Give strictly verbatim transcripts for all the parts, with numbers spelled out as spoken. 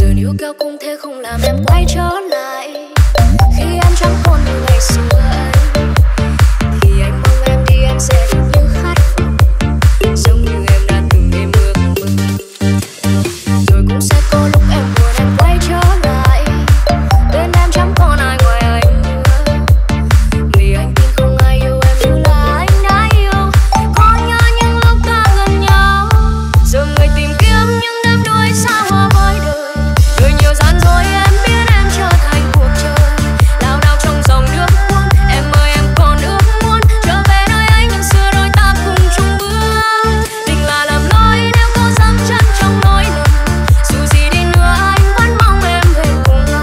Giờ níu kéo cũng thế không làm em quay trở lại khi em chẳng còn như ngày xưa ấy. Khi anh mong em đi em sẽ được những khát vọng giống như em đã từng em ước mơ. Rồi cũng sẽ có lúc em buồn em quay trở lại bên em chẳng còn ai ngoài anh nữa. Vì anh tin không ai yêu em như là anh đã yêu. Có nhớ những lúc ta gần nhau, giờ người tìm kiếm những đêm đôi xa hoa với đời. Đời nhiều gian dối em biết em trở thành cuộc chơi. Lao đao trong dòng nước cuốn, em ơi em còn ước muốn trở về nơi anh những xưa đôi ta cùng chung bước. Tình là làm lối nếu có dám chân trong nỗi lòng. Dù gì đi nữa anh vẫn mong em về cùng anh. Cho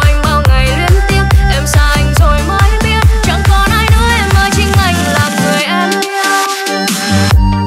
anh bao ngày liên tiếp, em xa anh rồi mới biết chẳng còn ai nữa em ơi, chính anh là người em yêu. Chẳng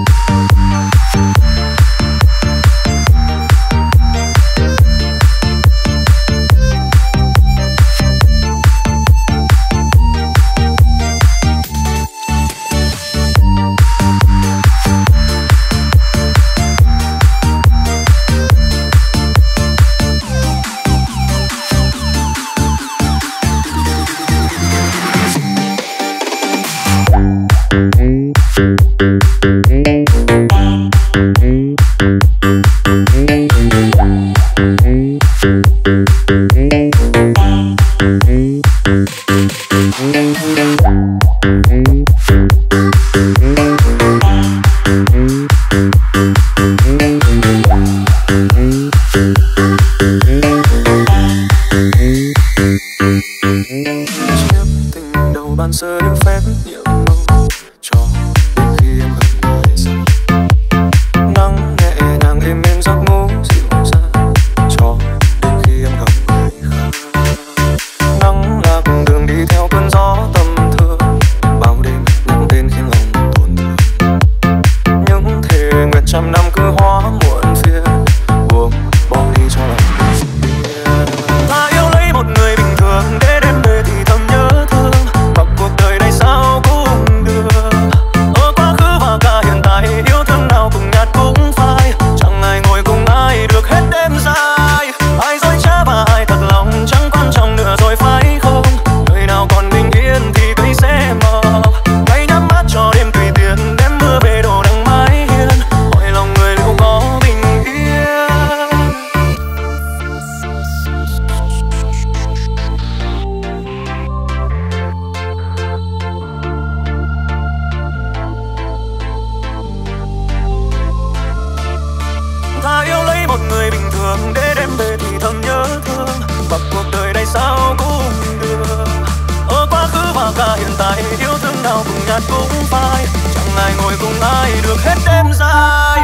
ngày ngồi cùng ai được hết đêm dài.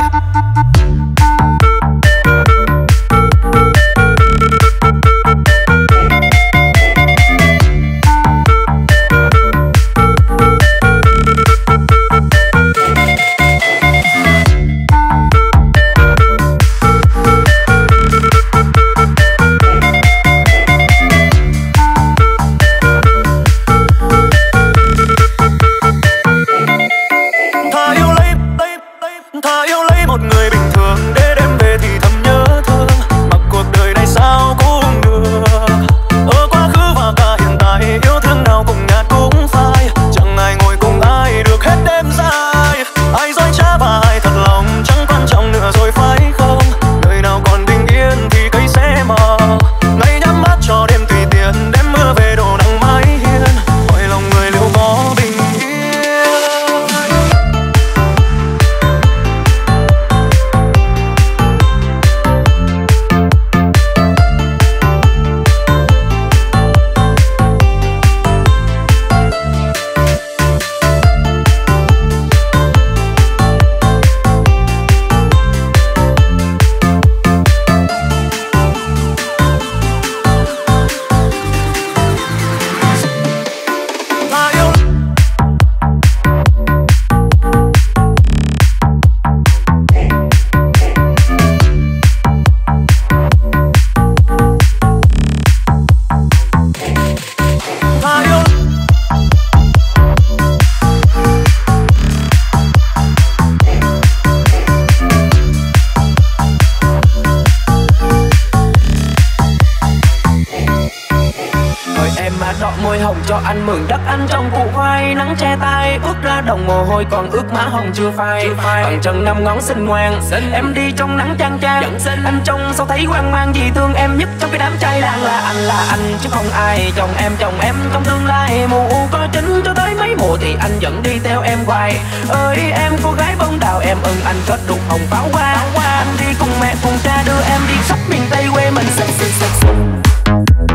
Còn ước má hồng chưa phai, bàn chân năm ngón xinh ngoan xinh. Em đi trong nắng chang chang, anh trông sao thấy hoang mang vì thương em nhất trong cái đám trai làng. Là anh là anh chứ không ai, chồng em chồng em trong tương lai. Mù có chính cho tới mấy mùa thì anh vẫn đi theo em hoài. Ơi em cô gái bông đào, em ưng anh kết đục hồng pháo hoa. Anh đi cùng mẹ cùng cha đưa em đi khắp miền Tây quê mình. Xinh xinh xinh xinh thích.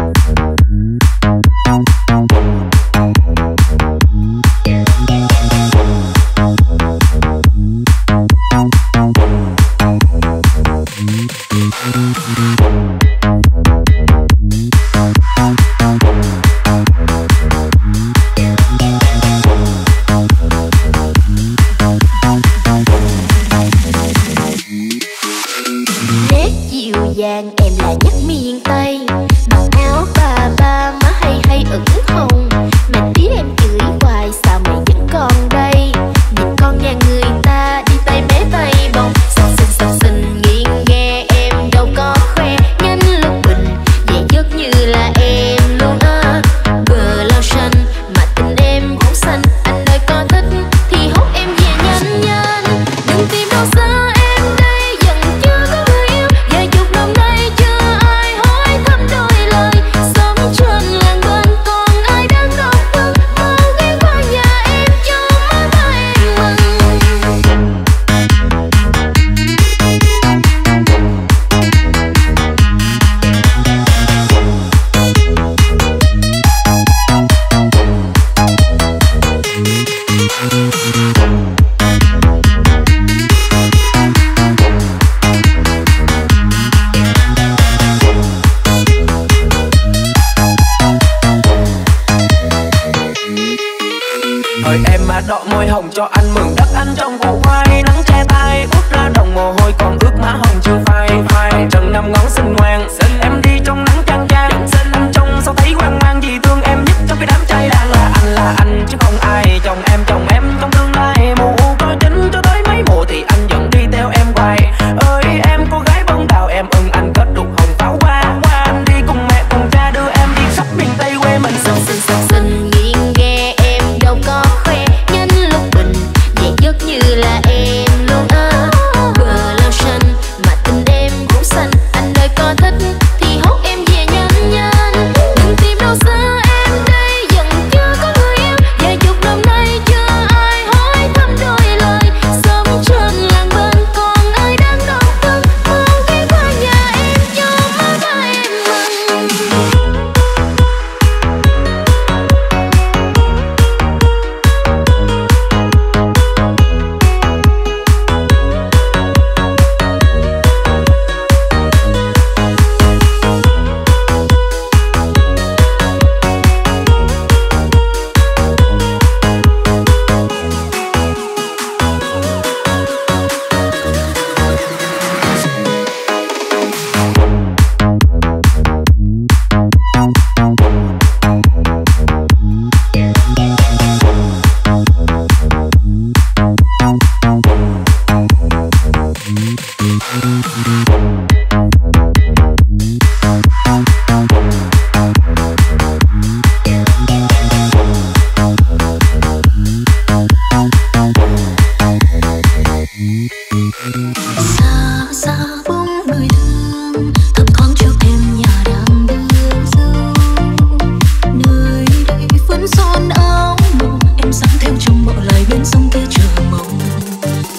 mộ lại bên sông kia chờ mộng.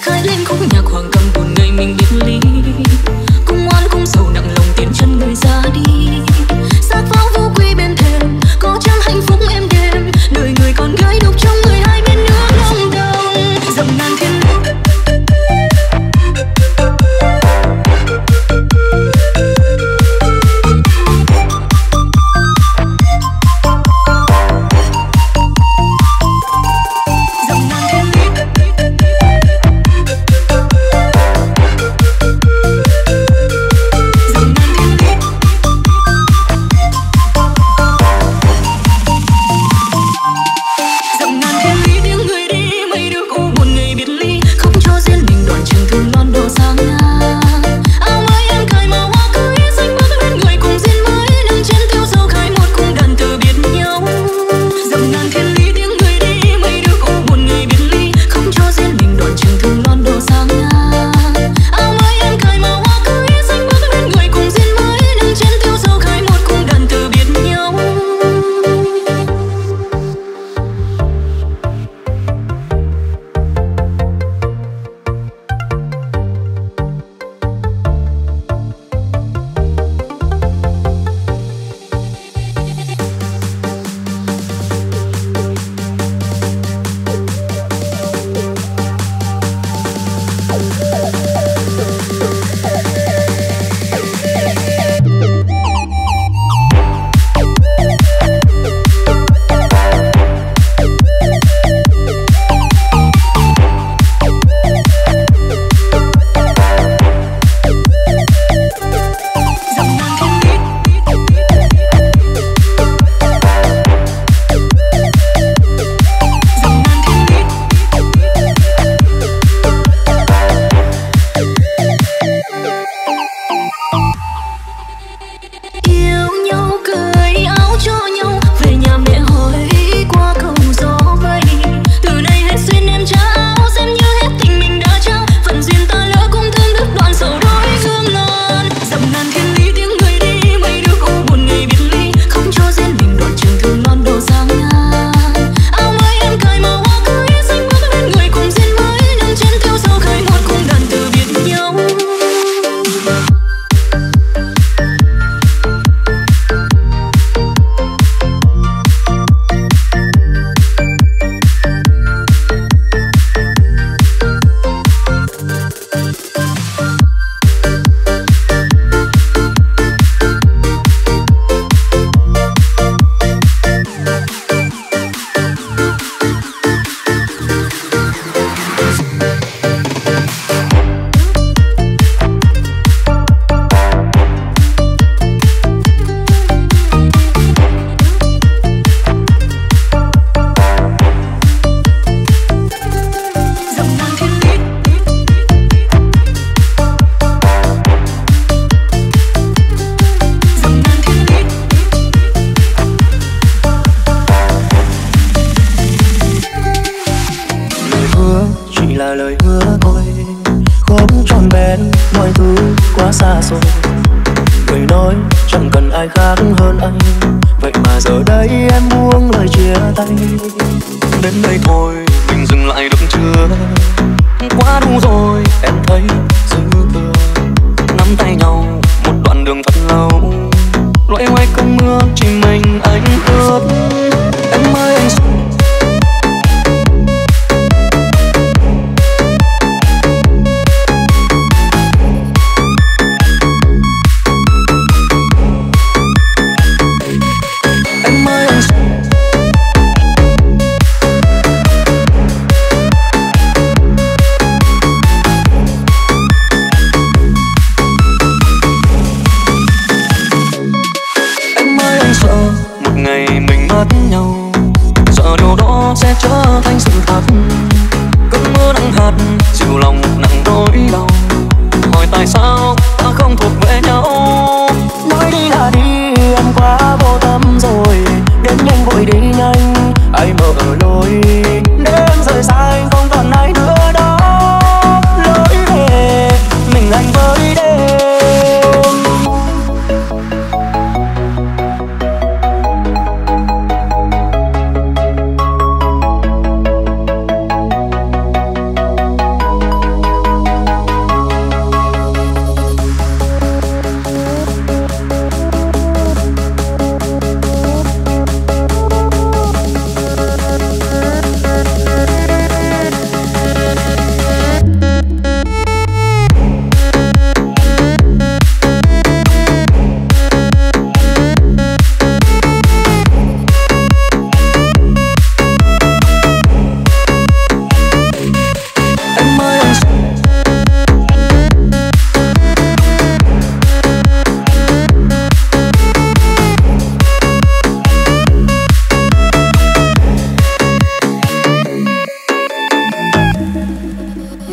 Khơi lên khúc nhạc hoàng cầm buồn ngày mình biệt ly. Cung oan cung sầu nặng lòng tiền chân người ra đi. Xác pháo vô quy bên thềm, có chăng hạnh phúc em đêm. Đời người con gái độc trong người hai bên nước đông đông. Dầm ngàn thiên lũ.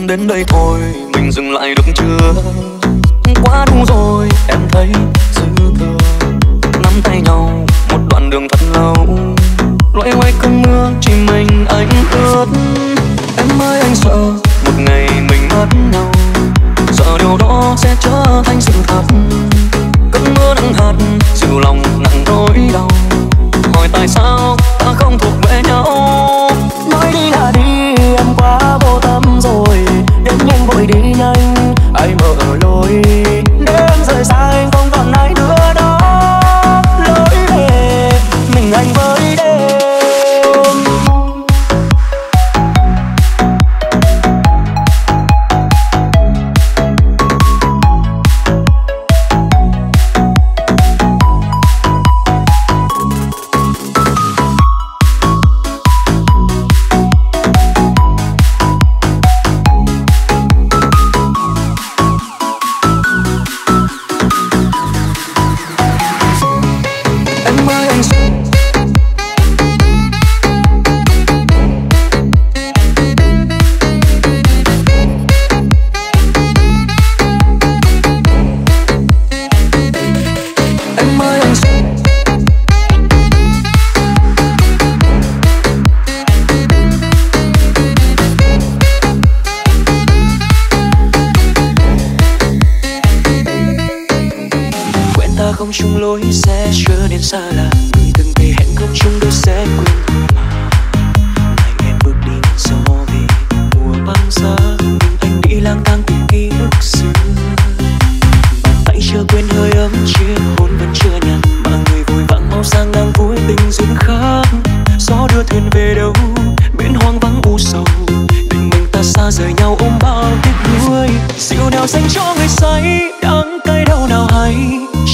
đến đây thôi, mình dừng lại được chưa? Quá đúng rồi, em thấy dư thừa. Nắm tay nhau một đoạn đường thật lâu, loay hoay cơn mưa chỉ mình anh ướt. Em ơi anh sợ một ngày mình mất nhau, sợ điều đó sẽ trở thành sự thật. Cơn mưa nặng hạt, dịu lòng nặng nỗi đau. Hỏi tại sao ta không thuộc về nhau? Nói đi là đi, em quá vô tâm rồi. Đến nhanh vội đi nhanh, anh mở lối. Nếu em rời xa anh không còn ai nữa đó. Lối về, mình anh với đêm. Chung lối sẽ chưa đến xa lạ, người từng thề hẹn không chung đôi sẽ quên. Anh em bước đi gió về mùa băng giá, nhưng anh đi lang thang cùng ký ức xưa. Bàn tay chưa quên hơi ấm, chiếc hôn vẫn chưa nhạt, mà người vội vàng mau sang đang vui tình duyên khác. Gió đưa thuyền về đâu, biển hoang vắng u sầu. Tình mình ta xa rời nhau ôm bao tiếc nuối. Rượu nào dành cho người say, đắng cay đâu nào hay.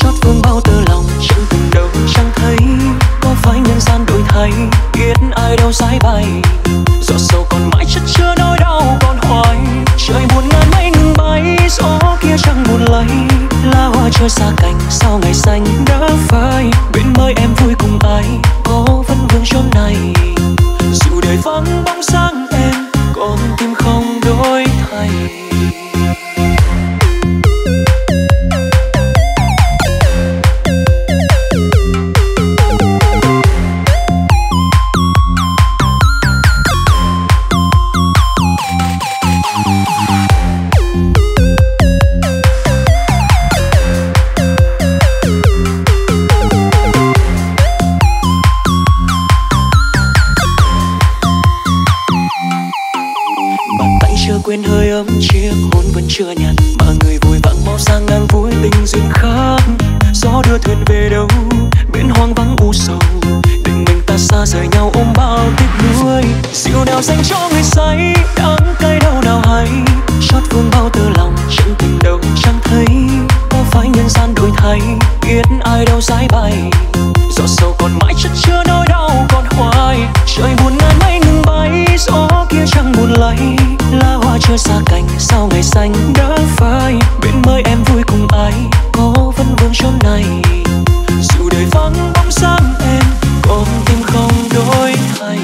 Chót vương bao tơ lòng chẳng từng đâu chẳng thấy. Có phải nhân gian đổi thay, biết ai đâu dãi bay. Gió sầu còn mãi chất chứa nỗi đau còn hoài. Trời buồn ngàn mây ngừng bay, gió kia chẳng buồn lấy. Lá hoa trôi xa cành, sao ngày xanh đã phai. Bên mới em vui cùng ai, có vẫn vương chốn này. Dù đời vắng bóng sáng em, còn tim không đổi thay. Quên hơi ấm, chiếc hôn vẫn chưa nhạt, mà người vội vàng mau sang ngang vui tình duyên khác. Gió đưa thuyền về đâu, biển hoang vắng u sầu. Tình mình ta xa rời nhau ôm bao tiếc nuối. Rượu nào dành cho người say, đắng cay đâu nào hay. Chót vương bao tơ lòng chẳng tình đâu chẳng thấy. Có phải nhân gian đổi thay, biết ai đâu dãi bay. Gió sầu còn mãi chất chứa nỗi đau còn hoài. Trời buồn ngàn mây ngừng bay, gió kia chẳng buồn lấy. Lá hoa chưa xa cành, sao ngày xanh đã phai. Bên mới em vui cùng ai, có vẫn vương chốn này. Dù đời vắng bóng sáng em, còn tim không đổi thay.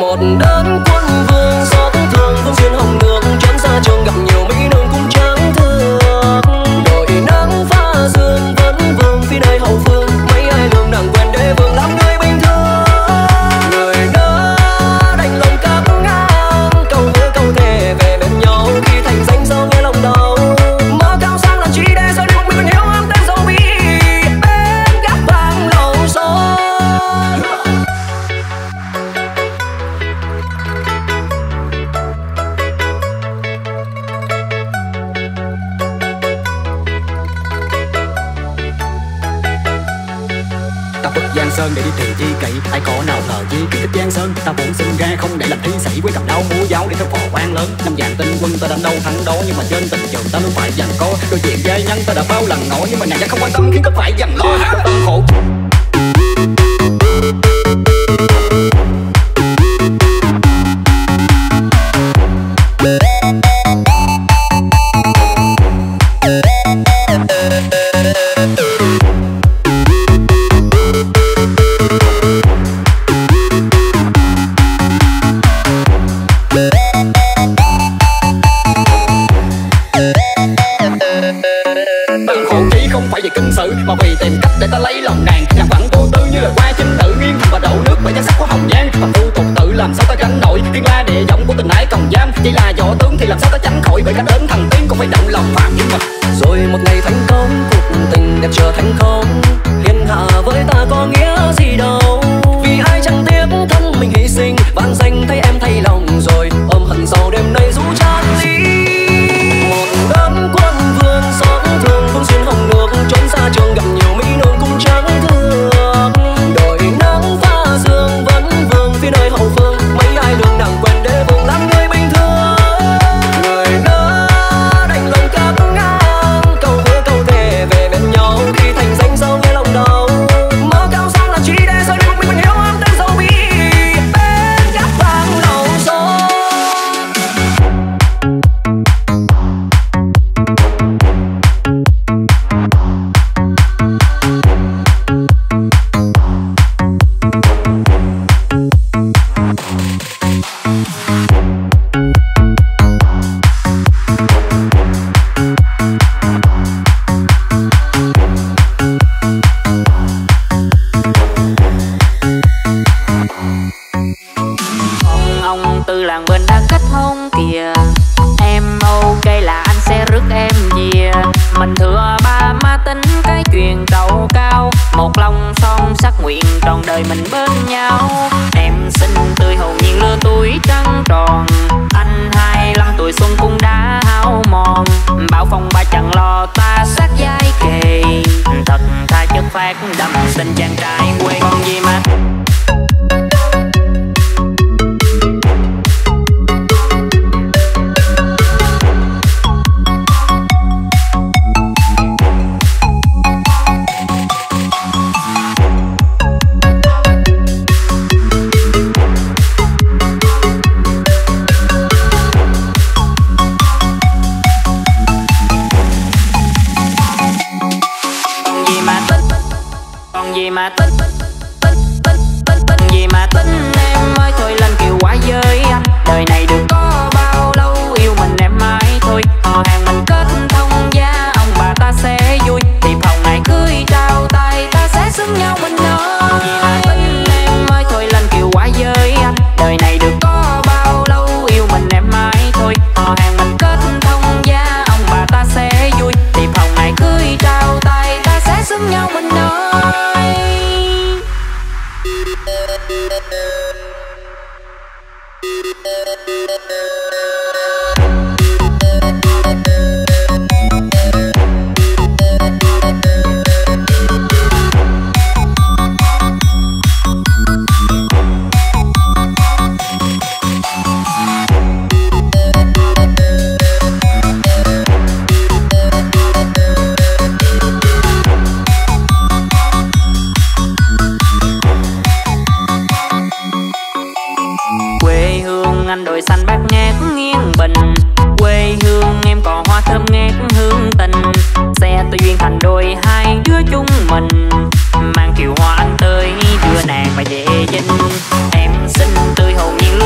một đất quân vương do tướng thương vương xuyên hồng nước trốn xa trường gặp nhiều mỹ nương cũng chẳng thương đội nắng pha dương vấn vương phi nơi hậu phương mấy ai lương đẳng quyền đế vương lắm người bình thường người đó đánh lòng các ngang cầu hứa cầu thề về bên nhau khi thành danh sau nghe lòng đầu mơ cao sang làm chi để rồi được mình hiểu em tên dâu bi bên các vàng lầu son. Để đi tìm chi kỷ, ai có nào ngờ chi kỳ tích Giang Sơn. Ta vốn sinh ra không để làm thi sĩ, quyết cầm đao múa giáo để theo phò quan lớn. Năm dạng tinh quân ta đánh đâu thắng đó, nhưng mà trên tình trường ta luôn phải giằng co. Đôi chuyện dây nhắn ta đã bao lần nói, nhưng mà nàng đã không quan tâm khiến ta phải giằng lo. Ta tâm khổ. Mà vì tìm cách để ta lấy lòng nàng, nàng vẫn vô tư như là qua chính tự nhiên và đậu nước bởi nhan sắc của hồng nhan. Và phu tục tự làm sao ta gánh nổi tiếng la địa giọng của tình ái còng giam. Chỉ là võ tướng thì làm sao ta tránh khỏi bởi cách đến thần tiên cũng phải động lòng phạm nhân vật. Rồi một ngày thành công cuộc tình đẹp trở thành không, hiền hạ với ta có nghĩa gì đâu. Vì ai chẳng tiếc thân mình hy sinh, vạn danh thấy em thay lòng rồi ôm hận sau đêm nay rũ chán lý. Một đám quân vương xót thương vương xuyên hồng nước trốn xa trường gặp nhiều mỹ nương cũng chẳng thương đội nắng pha dương vấn vương phía nơi hậu phương mấy ai đường nặng quen để vùng lắm người bình thường người đó đánh lòng các ngang cầu hứa cầu thề về bên nhau khi thành danh sau nghe lòng đầu mơ cao sang làm chi để rồi được mình hiểu em tên dâu bi bên các vàng đầu son. Mang kiều hoa anh tới đưa nàng và dễ dinh em xinh tươi hồn nhiên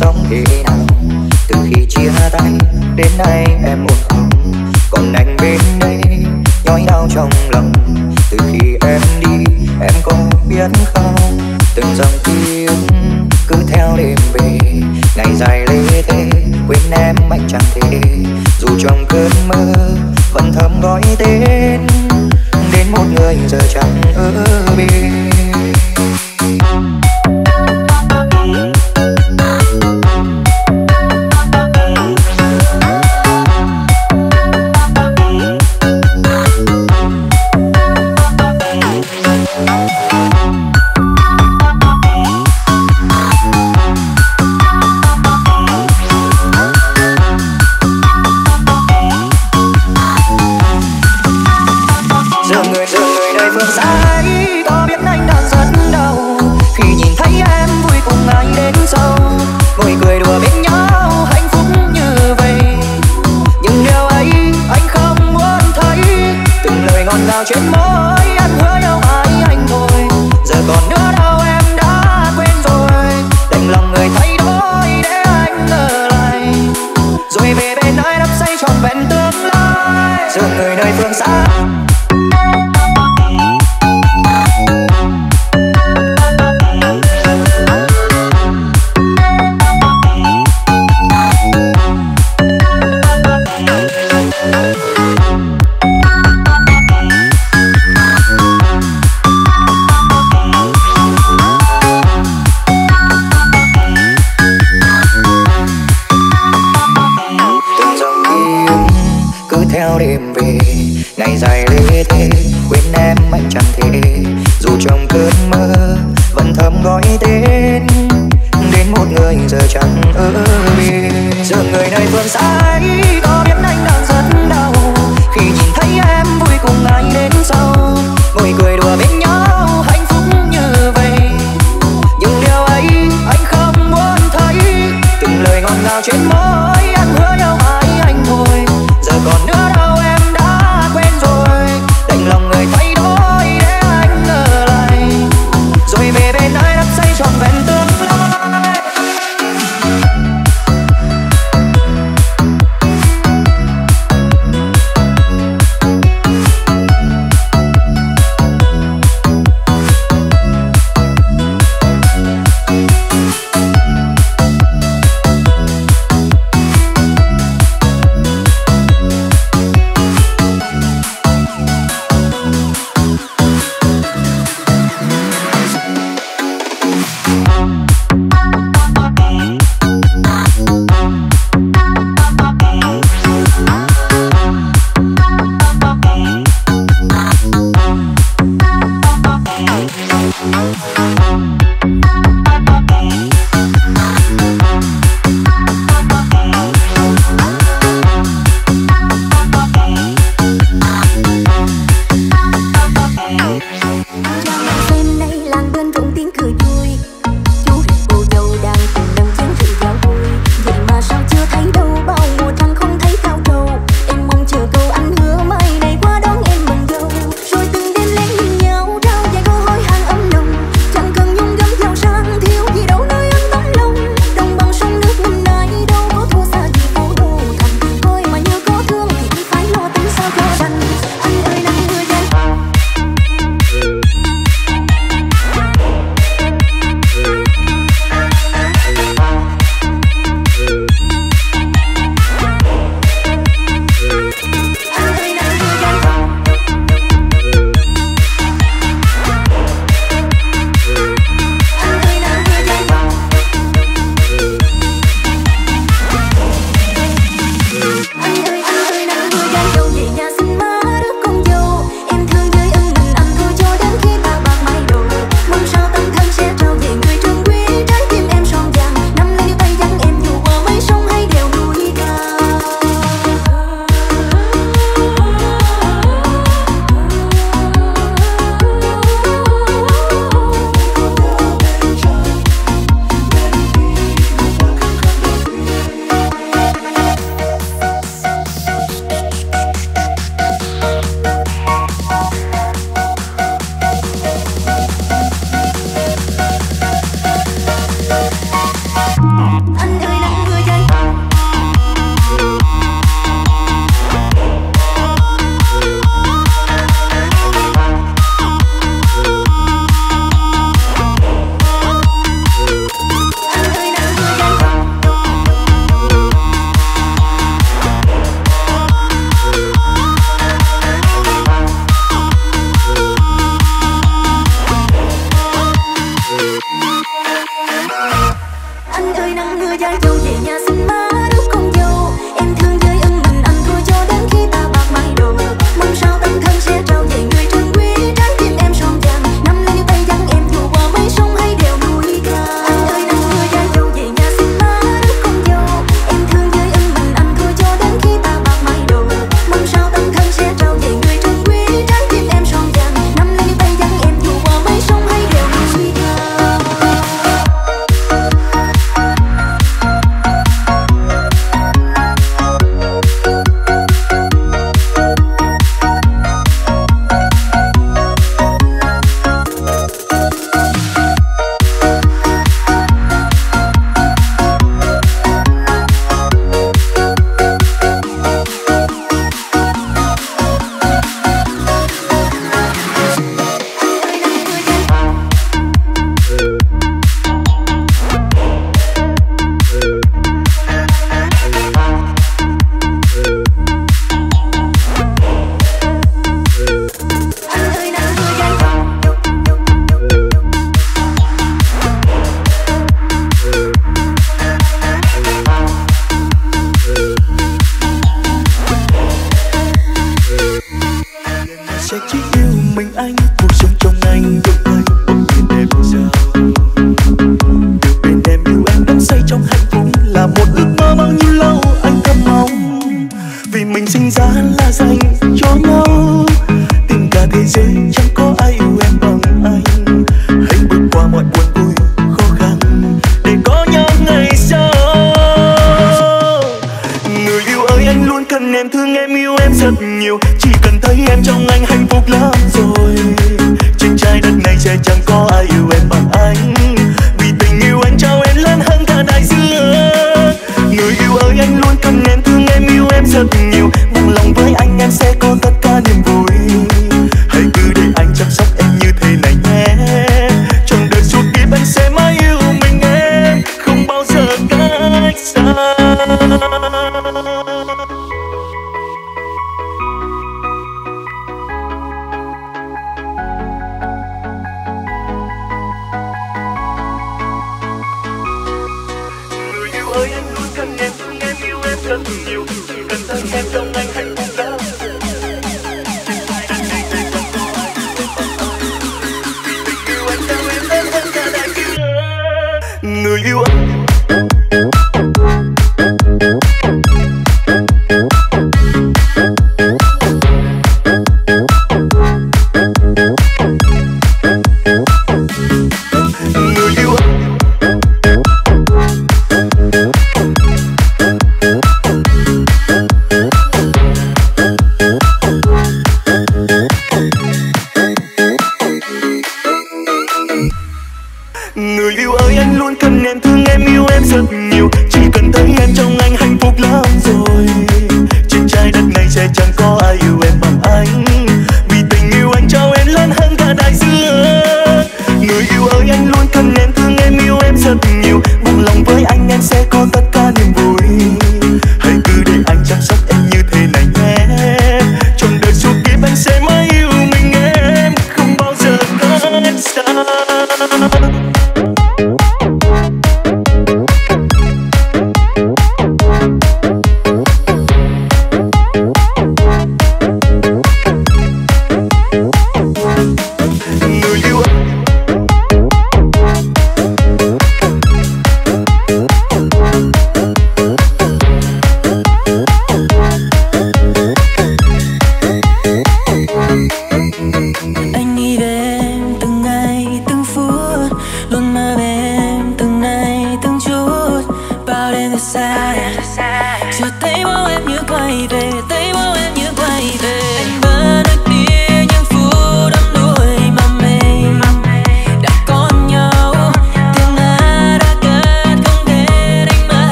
sống thế nào. Từ khi chia tay đến nay em muốn khóc, còn anh bên đây nhói đau trong lòng. Từ khi em đi em có biết không, từng dòng ký ức cứ theo đêm về. Ngày dài lê thế quên em anh chẳng thể, dù trong cơn mơ vẫn thầm gọi tên đến một người giờ chẳng ở bên.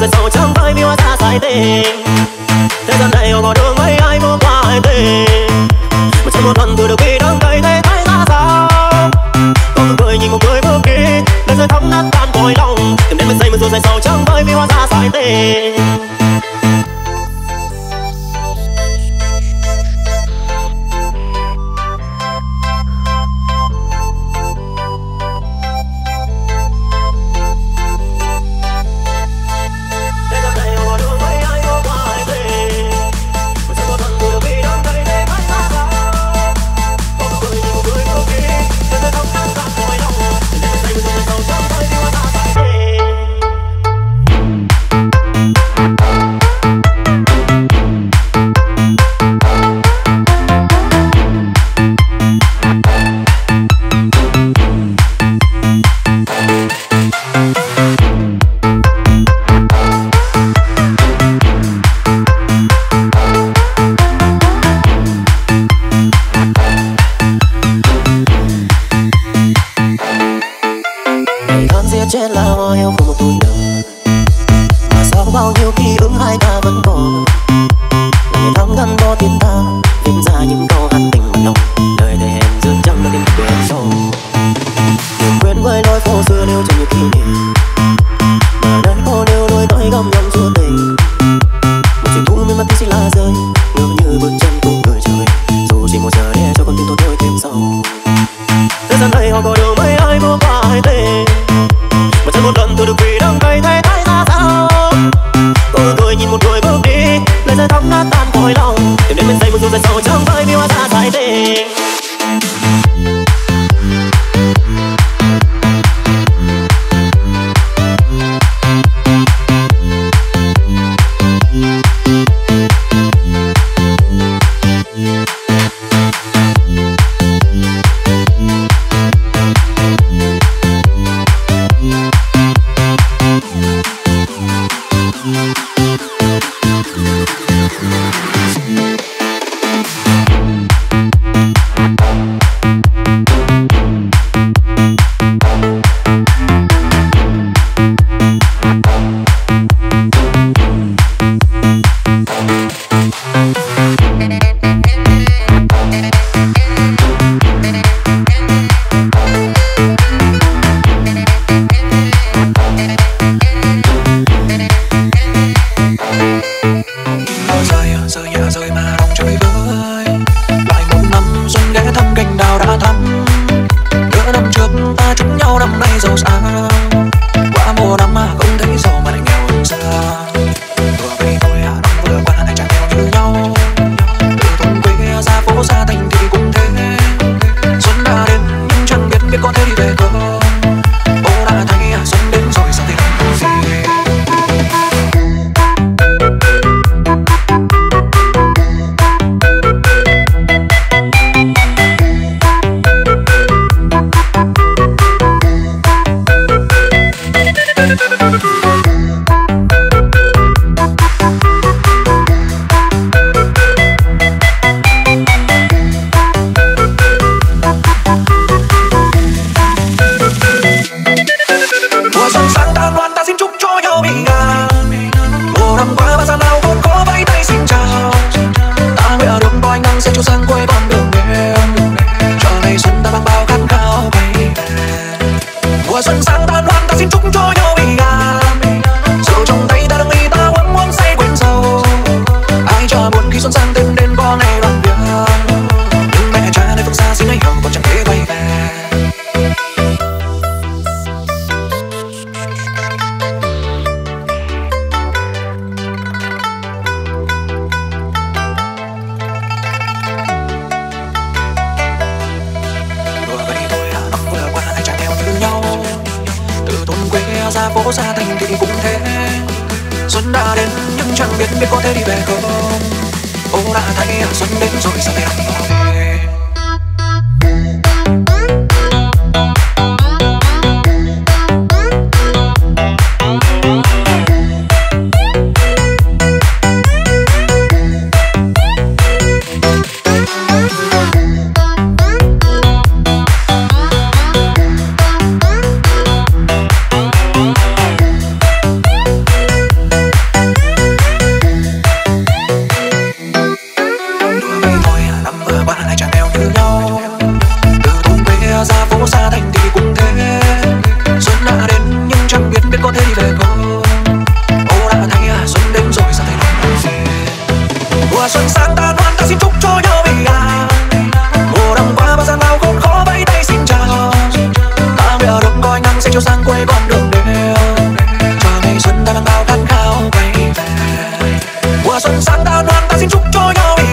dệt sầu trắng với miêu xa sai tình. Thế gian này có đường mấy ai mua qua ai tình. Một chân một lần từ được đi đắng cay thế thấy ra sao. Có một người nhìn một người bước đi, để rơi thấm nát tan vội lòng. Tìm đến bên dây một dù dệt sầu trắng với miêu xa sai tình. soi sáng ta đoan, ta xin chúc cho nhau.